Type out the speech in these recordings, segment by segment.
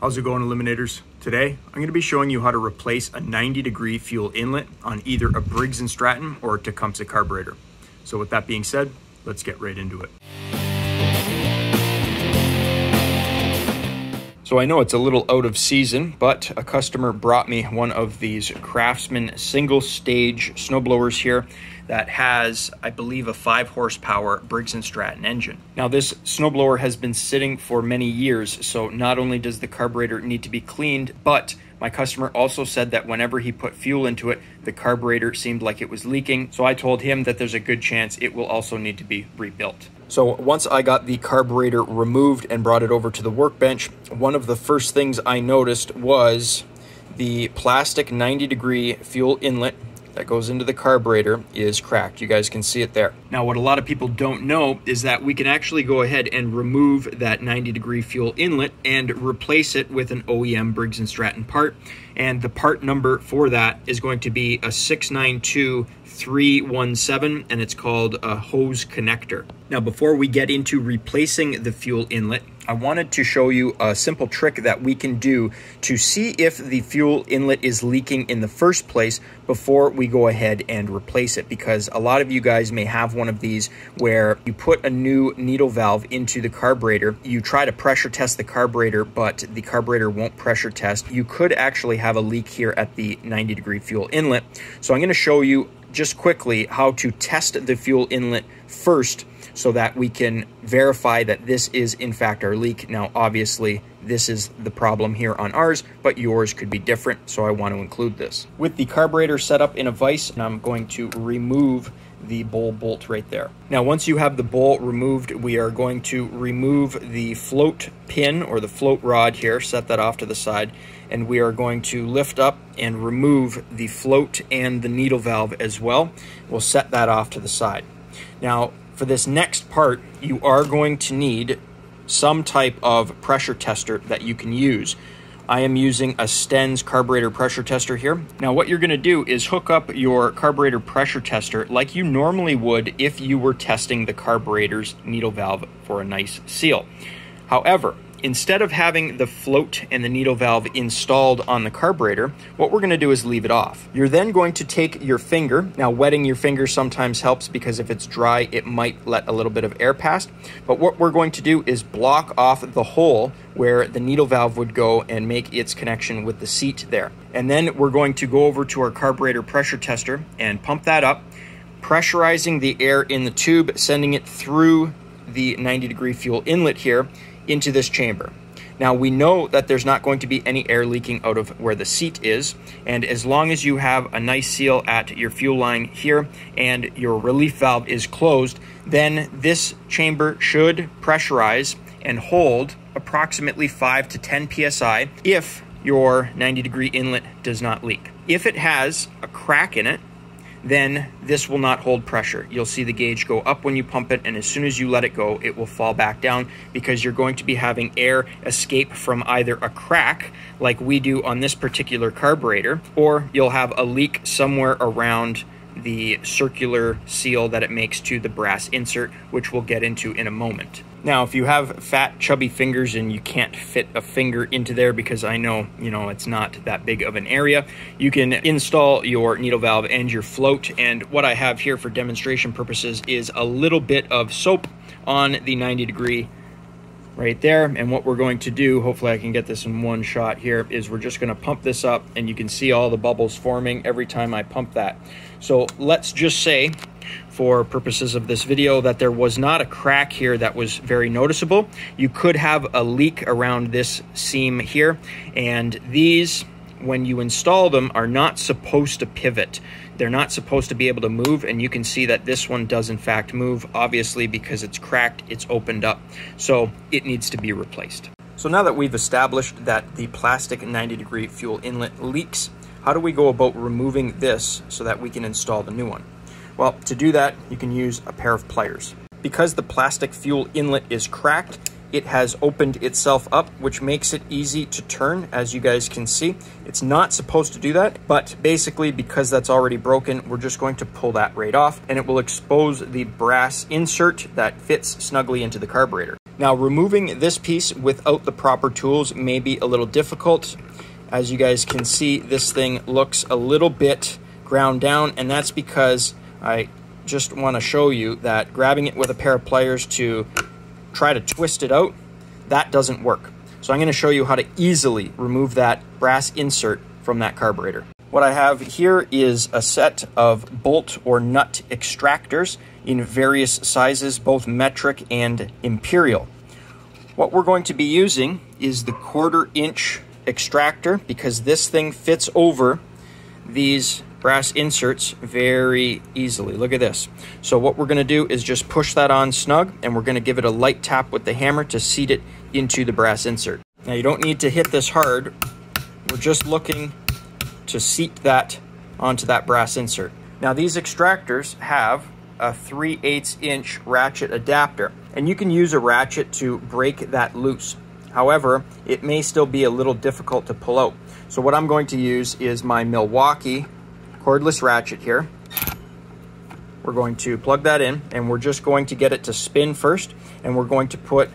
How's it going, Eliminators? Today, I'm going to be showing you how to replace a 90-degree fuel inlet on either a Briggs & Stratton or a Tecumseh carburetor. So with that being said, let's get right into it. So I know it's a little out of season, but a customer brought me one of these Craftsman single-stage snowblowers here that has, I believe, a 5-horsepower Briggs & Stratton engine. Now, this snowblower has been sitting for many years, so not only does the carburetor need to be cleaned, but my customer also said that whenever he put fuel into it, the carburetor seemed like it was leaking. So I told him that there's a good chance it will also need to be rebuilt. So once I got the carburetor removed and brought it over to the workbench, one of the first things I noticed was the plastic 90-degree fuel inlet that goes into the carburetor is cracked. You guys can see it there. Now, what a lot of people don't know is that we can actually go ahead and remove that 90-degree fuel inlet and replace it with an OEM Briggs & Stratton part. And the part number for that is going to be a 692317, and it's called a hose connector. Now, before we get into replacing the fuel inlet, I wanted to show you a simple trick that we can do to see if the fuel inlet is leaking in the first place before we go ahead and replace it, because a lot of you guys may have one of these where you put a new needle valve into the carburetor, you try to pressure test the carburetor, but the carburetor won't pressure test. You could actually have a leak here at the 90-degree fuel inlet. So I'm going to show you just quickly how to test the fuel inlet first so that we can verify that this is in fact our leak. Now, obviously, this is the problem here on ours, but yours could be different, so I want to include this. With the carburetor set up in a vise, and I'm going to remove the bowl bolt right there. Now, once you have the bowl removed, we are going to remove the float pin or the float rod here, set that off to the side, and we are going to lift up and remove the float and the needle valve as well. We'll set that off to the side. Now, for this next part, you are going to need some type of pressure tester that you can use. I am using a Stens carburetor pressure tester here. Now, what you're gonna do is hook up your carburetor pressure tester like you normally would if you were testing the carburetor's needle valve for a nice seal. However, instead of having the float and the needle valve installed on the carburetor, what we're going to do is leave it off. You're then going to take your finger. Now, wetting your finger sometimes helps because if it's dry, it might let a little bit of air past. But what we're going to do is block off the hole where the needle valve would go and make its connection with the seat there. And then we're going to go over to our carburetor pressure tester and pump that up, pressurizing the air in the tube, sending it through the 90-degree fuel inlet here into this chamber. Now, we know that there's not going to be any air leaking out of where the seat is, and as long as you have a nice seal at your fuel line here and your relief valve is closed, then this chamber should pressurize and hold approximately 5 to 10 PSI if your 90-degree inlet does not leak. If it has a crack in it, then this will not hold pressure. You'll see the gauge go up when you pump it, and as soon as you let it go, it will fall back down because you're going to be having air escape from either a crack, like we do on this particular carburetor, or you'll have a leak somewhere around the circular seal that it makes to the brass insert, which we'll get into in a moment. Now, if you have fat, chubby fingers and you can't fit a finger into there because I know, it's not that big of an area, you can install your needle valve and your float. And what I have here for demonstration purposes is a little bit of soap on the 90-degree right there. And what we're going to do, hopefully I can get this in one shot here, is we're just going to pump this up, and you can see all the bubbles forming every time I pump that. So let's just say, for purposes of this video, that there was not a crack here that was very noticeable. You could have a leak around this seam here, and these, when you install them, are not supposed to pivot. They're not supposed to be able to move, and you can see that this one does in fact move, obviously because it's cracked, it's opened up, so it needs to be replaced. So now that we've established that the plastic 90-degree fuel inlet leaks, how do we go about removing this so that we can install the new one? Well, to do that, you can use a pair of pliers. Because the plastic fuel inlet is cracked, it has opened itself up, which makes it easy to turn, as you guys can see. It's not supposed to do that, but basically because that's already broken, we're just going to pull that right off, and it will expose the brass insert that fits snugly into the carburetor. Now, removing this piece without the proper tools may be a little difficult. As you guys can see, this thing looks a little bit ground down, and that's because I just want to show you that grabbing it with a pair of pliers to try to twist it out, that doesn't work. So I'm going to show you how to easily remove that brass insert from that carburetor. What I have here is a set of bolt or nut extractors in various sizes, both metric and imperial. What we're going to be using is the 1/4 inch extractor, because this thing fits over these brass inserts very easily. Look at this. So what we're going to do is just push that on snug, and we're going to give it a light tap with the hammer to seat it into the brass insert. Now, you don't need to hit this hard. We're just looking to seat that onto that brass insert. Now, these extractors have a 3/8 inch ratchet adapter, and you can use a ratchet to break that loose. However, it may still be a little difficult to pull out. So what I'm going to use is my Milwaukee cordless ratchet here. We're going to plug that in, and we're just going to get it to spin first, and we're going to put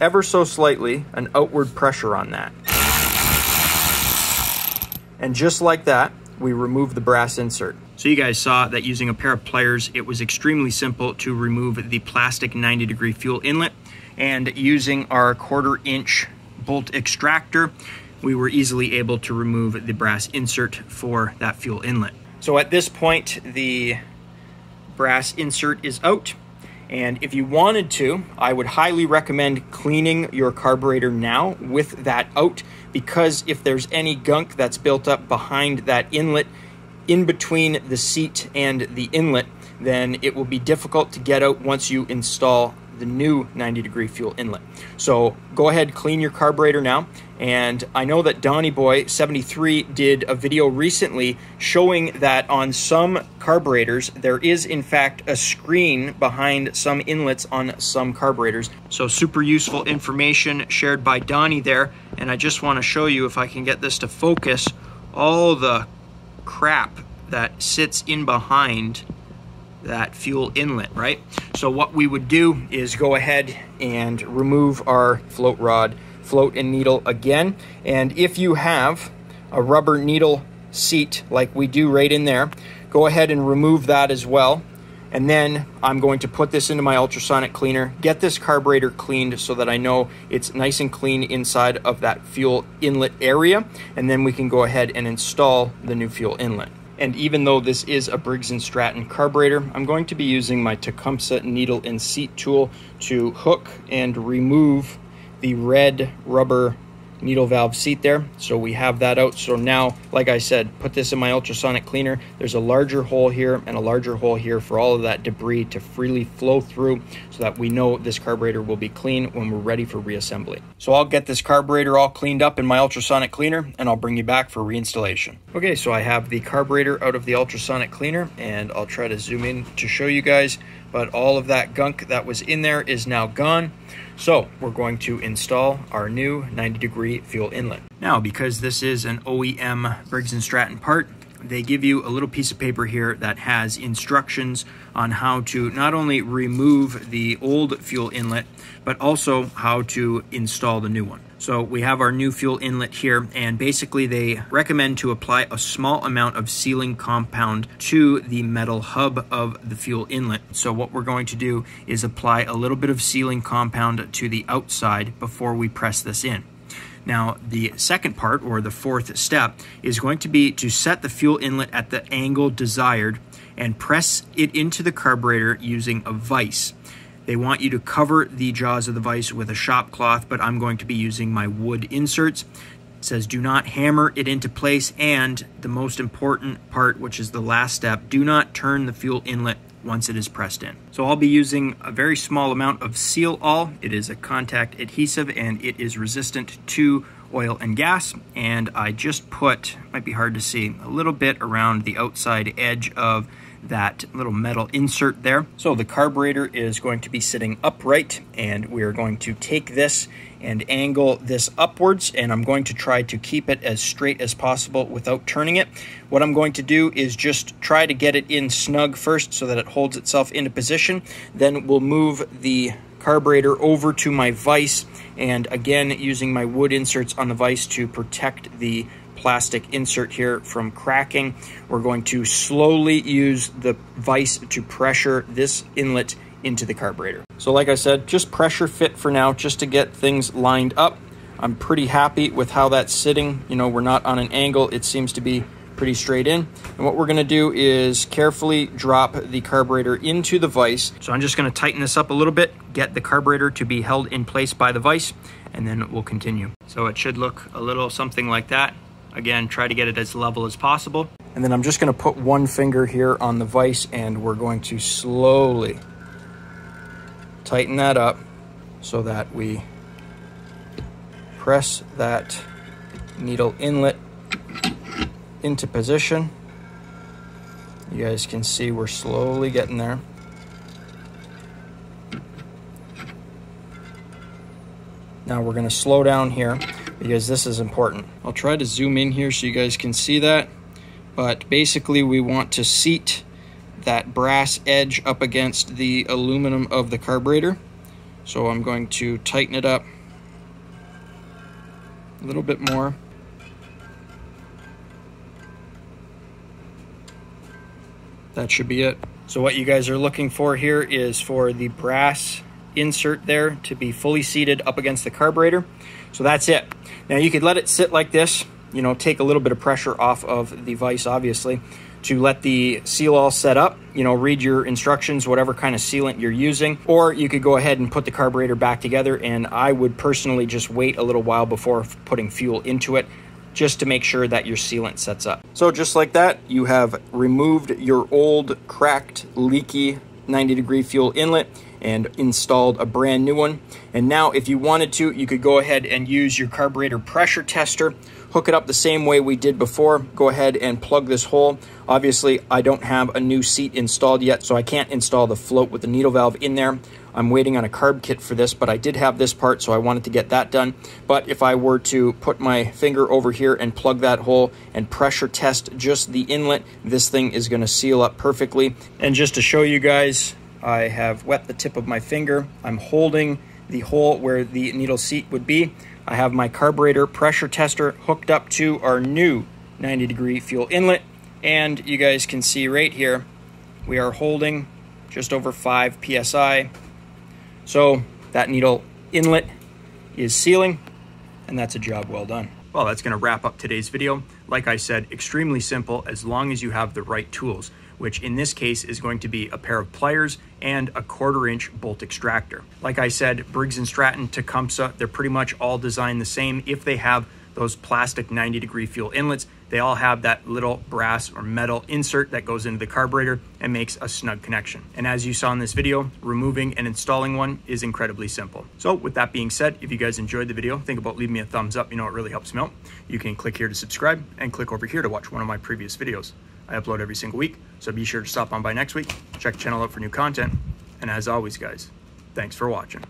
ever so slightly an outward pressure on that. And just like that, we remove the brass insert. So you guys saw that using a pair of pliers, it was extremely simple to remove the plastic 90-degree fuel inlet. And using our 1/4 inch bolt extractor, we were easily able to remove the brass insert for that fuel inlet. So at this point, the brass insert is out. And if you wanted to, I would highly recommend cleaning your carburetor now with that out, because if there's any gunk that's built up behind that inlet, in between the seat and the inlet, then it will be difficult to get out once you install the new 90-degree fuel inlet. So go ahead, clean your carburetor now. And I know that Donnie Boy 73 did a video recently showing that on some carburetors, there is in fact a screen behind some inlets on some carburetors. So super useful information shared by Donnie there. And I just want to show you, if I can get this to focus, all the crap that sits in behind that fuel inlet, right? So what we would do is go ahead and remove our float rod, float and needle again. And if you have a rubber needle seat like we do right in there, go ahead and remove that as well. And then I'm going to put this into my ultrasonic cleaner, get this carburetor cleaned so that I know it's nice and clean inside of that fuel inlet area. And then we can go ahead and install the new fuel inlet. And even though this is a Briggs & Stratton carburetor, I'm going to be using my Tecumseh needle and seat tool to hook and remove the red rubber needle valve seat there. So we have that out. So now, like I said, put this in my ultrasonic cleaner. There's a larger hole here and a larger hole here for all of that debris to freely flow through, so that we know this carburetor will be clean when we're ready for reassembly. So I'll get this carburetor all cleaned up in my ultrasonic cleaner, and I'll bring you back for reinstallation. Okay, so I have the carburetor out of the ultrasonic cleaner, and I'll try to zoom in to show you guys, but all of that gunk that was in there is now gone. So we're going to install our new 90-degree fuel inlet. Now, because this is an OEM Briggs & Stratton part, they give you a little piece of paper here that has instructions on how to not only remove the old fuel inlet, but also how to install the new one. So we have our new fuel inlet here, and basically they recommend to apply a small amount of sealing compound to the metal hub of the fuel inlet. So what we're going to do is apply a little bit of sealing compound to the outside before we press this in. Now, the second part, or the fourth step, is going to be to set the fuel inlet at the angle desired and press it into the carburetor using a vise. They want you to cover the jaws of the vise with a shop cloth, but I'm going to be using my wood inserts. It says do not hammer it into place, and the most important part, which is the last step, do not turn the fuel inlet once it is pressed in. So I'll be using a very small amount of Seal All. It is a contact adhesive, and it is resistant to oil and gas. And I just put, might be hard to see, a little bit around the outside edge of that little metal insert there. So the carburetor is going to be sitting upright, and we are going to take this and angle this upwards, and I'm going to try to keep it as straight as possible without turning it. What I'm going to do is just try to get it in snug first so that it holds itself into position. Then we'll move the carburetor over to my vise, and again using my wood inserts on the vise to protect the plastic insert here from cracking. We're going to slowly use the vise to pressure this inlet into the carburetor. So like I said, just pressure fit for now just to get things lined up. I'm pretty happy with how that's sitting. You know, we're not on an angle. It seems to be pretty straight in. And what we're gonna do is carefully drop the carburetor into the vise. So I'm just gonna tighten this up a little bit, get the carburetor to be held in place by the vise, and then we'll continue. So it should look a little something like that. Again, try to get it as level as possible. And then I'm just gonna put one finger here on the vise, and we're going to slowly tighten that up so that we press that needle inlet into position. You guys can see we're slowly getting there. Now we're gonna slow down here because this is important. I'll try to zoom in here so you guys can see that, but basically we want to seat that brass edge up against the aluminum of the carburetor. So I'm going to tighten it up a little bit more. That should be it. So what you guys are looking for here is for the brass insert there to be fully seated up against the carburetor. So that's it. Now you could let it sit like this, you know, take a little bit of pressure off of the vise, obviously, to let the seal all set up, you know, read your instructions, whatever kind of sealant you're using, or you could go ahead and put the carburetor back together. And I would personally just wait a little while before putting fuel into it, just to make sure that your sealant sets up. So just like that, you have removed your old cracked, leaky 90-degree fuel inlet and installed a brand new one. And now if you wanted to, you could go ahead and use your carburetor pressure tester, hook it up the same way we did before, go ahead and plug this hole. Obviously, I don't have a new seat installed yet, so I can't install the float with the needle valve in there. I'm waiting on a carb kit for this, but I did have this part, so I wanted to get that done. But if I were to put my finger over here and plug that hole and pressure test just the inlet, this thing is gonna seal up perfectly. And just to show you guys, I have wet the tip of my finger. I'm holding the hole where the needle seat would be. I have my carburetor pressure tester hooked up to our new 90-degree fuel inlet. And you guys can see right here, we are holding just over 5 PSI. So that needle inlet is sealing, and that's a job well done. Well, that's gonna wrap up today's video. Like I said, extremely simple as long as you have the right tools, which in this case is going to be a pair of pliers and a 1/4-inch bolt extractor. Like I said, Briggs & Stratton, Tecumseh, they're pretty much all designed the same. If they have those plastic 90-degree fuel inlets, they all have that little brass or metal insert that goes into the carburetor and makes a snug connection. And as you saw in this video, removing and installing one is incredibly simple. So with that being said, if you guys enjoyed the video, think about leaving me a thumbs up. You know, it really helps me out. You can click here to subscribe and click over here to watch one of my previous videos. I upload every single week, so be sure to stop on by next week, check the channel out for new content. And as always, guys, thanks for watching.